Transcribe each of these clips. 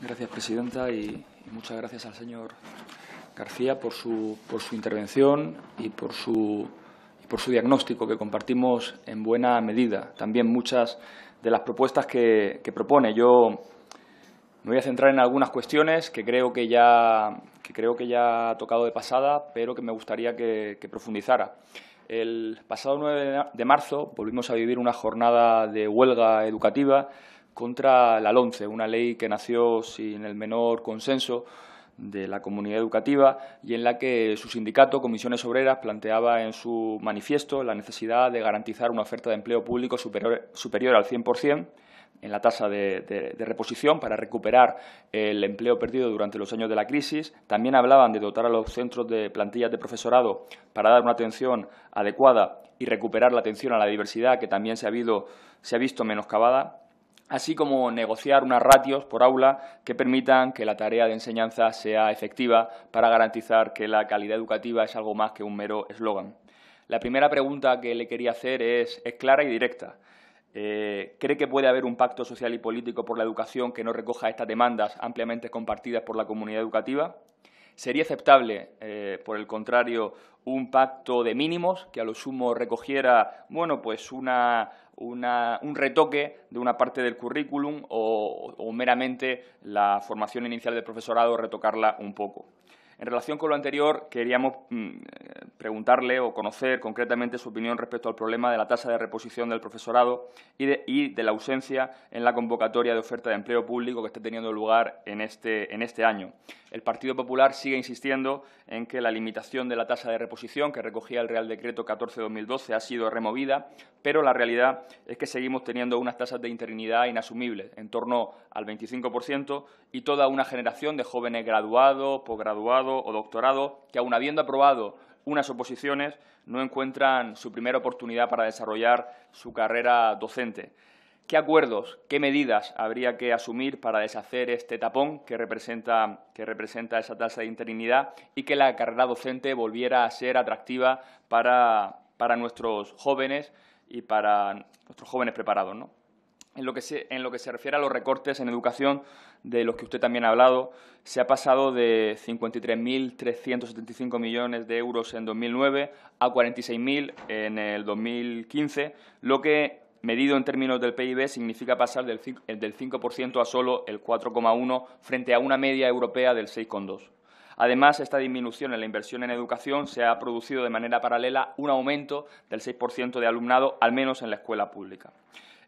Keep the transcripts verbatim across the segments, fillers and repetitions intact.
Gracias, presidenta, y muchas gracias al señor García por su, por su intervención y por su, por su diagnóstico, que compartimos en buena medida. También muchas de las propuestas que, que propone. Yo me voy a centrar en algunas cuestiones que creo que ya, que creo que ya ha tocado de pasada, pero que me gustaría que, que profundizara. El pasado nueve de marzo volvimos a vivir una jornada de huelga educativa contra la LOMCE, una ley que nació sin el menor consenso de la comunidad educativa y en la que su sindicato, Comisiones Obreras, planteaba en su manifiesto la necesidad de garantizar una oferta de empleo público superior, superior al cien por cien en la tasa de, de, de reposición para recuperar el empleo perdido durante los años de la crisis. También hablaban de dotar a los centros de plantillas de profesorado para dar una atención adecuada y recuperar la atención a la diversidad, que también se ha, habido, se ha visto menoscabada, así como negociar unas ratios por aula que permitan que la tarea de enseñanza sea efectiva para garantizar que la calidad educativa es algo más que un mero eslogan. La primera pregunta que le quería hacer es, es clara y directa. Eh, ¿Cree que puede haber un pacto social y político por la educación que no recoja estas demandas ampliamente compartidas por la comunidad educativa? ¿Sería aceptable, eh, por el contrario, un pacto de mínimos que a lo sumo recogiera, bueno, pues una, una, un retoque de una parte del currículum o, o meramente la formación inicial del profesorado, retocarla un poco? En relación con lo anterior, queríamos mmm, preguntarle o conocer concretamente su opinión respecto al problema de la tasa de reposición del profesorado y de, y de la ausencia en la convocatoria de oferta de empleo público que está teniendo lugar en este, en este año. El Partido Popular sigue insistiendo en que la limitación de la tasa de reposición que recogía el Real Decreto catorce barra dos mil doce ha sido removida, pero la realidad es que seguimos teniendo unas tasas de interinidad inasumibles, en torno al veinticinco por ciento, y toda una generación de jóvenes graduados, posgraduados o doctorado, que aun habiendo aprobado unas oposiciones, no encuentran su primera oportunidad para desarrollar su carrera docente. ¿Qué acuerdos, qué medidas habría que asumir para deshacer este tapón que representa, que representa esa tasa de interinidad y que la carrera docente volviera a ser atractiva para, para nuestros jóvenes y para nuestros jóvenes preparados, ¿no? En lo, que se, en lo que se refiere a los recortes en educación, de los que usted también ha hablado, se ha pasado de cincuenta y tres mil trescientos setenta y cinco millones de euros en dos mil nueve a cuarenta y seis mil en el dos mil quince, lo que, medido en términos del P I B, significa pasar del cinco por ciento a solo el cuatro coma uno por ciento frente a una media europea del seis coma dos por ciento. Además, esta disminución en la inversión en educación se ha producido de manera paralela un aumento del seis por ciento de alumnado, al menos en la escuela pública.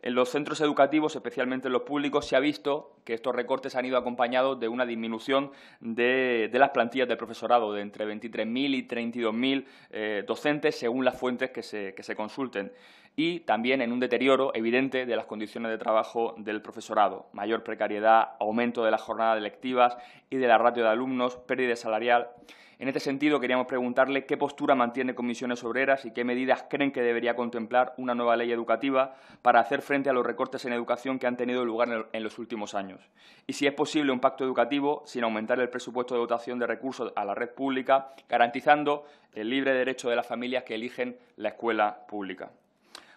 En los centros educativos, especialmente en los públicos, se ha visto que estos recortes han ido acompañados de una disminución de, de las plantillas del profesorado, de entre veintitrés mil y treinta y dos mil eh, docentes, según las fuentes que se, que se consulten, y también en un deterioro evidente de las condiciones de trabajo del profesorado: mayor precariedad, aumento de las jornadas lectivas y de la ratio de alumnos, pérdida salarial. En este sentido, queríamos preguntarle qué postura mantiene Comisiones Obreras y qué medidas creen que debería contemplar una nueva ley educativa para hacer frente a los recortes en educación que han tenido lugar en los últimos años. Y si es posible un pacto educativo sin aumentar el presupuesto de dotación de recursos a la red pública, garantizando el libre derecho de las familias que eligen la escuela pública.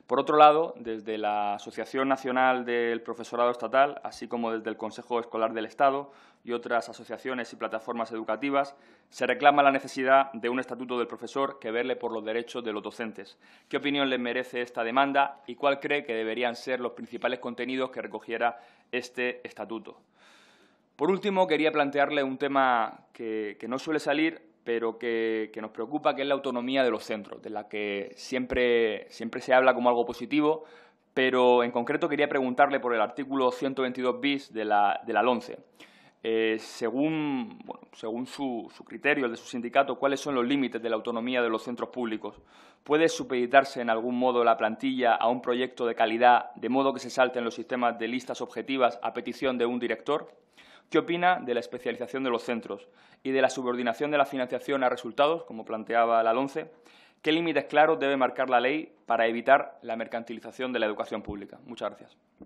Por otro lado, desde la Asociación Nacional del Profesorado Estatal, así como desde el Consejo Escolar del Estado y otras asociaciones y plataformas educativas, se reclama la necesidad de un estatuto del profesor que vele por los derechos de los docentes. ¿Qué opinión les merece esta demanda y cuál cree que deberían ser los principales contenidos que recogiera este estatuto? Por último, quería plantearle un tema que, que no suele salir, pero que, que nos preocupa, que es la autonomía de los centros, de la que siempre, siempre se habla como algo positivo, pero en concreto quería preguntarle por el artículo ciento veintidós bis de la, de la LOMCE. Eh, según bueno, según su, su criterio, el de su sindicato, ¿cuáles son los límites de la autonomía de los centros públicos? ¿Puede supeditarse en algún modo la plantilla a un proyecto de calidad, de modo que se salten los sistemas de listas objetivas a petición de un director? ¿Qué opina de la especialización de los centros y de la subordinación de la financiación a resultados, como planteaba la LOMCE? ¿Qué límites claros debe marcar la ley para evitar la mercantilización de la educación pública? Muchas gracias.